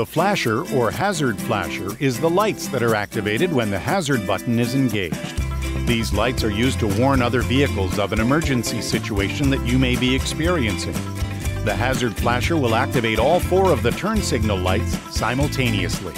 The flasher or hazard flasher is the lights that are activated when the hazard button is engaged. These lights are used to warn other vehicles of an emergency situation that you may be experiencing. The hazard flasher will activate all four of the turn signal lights simultaneously.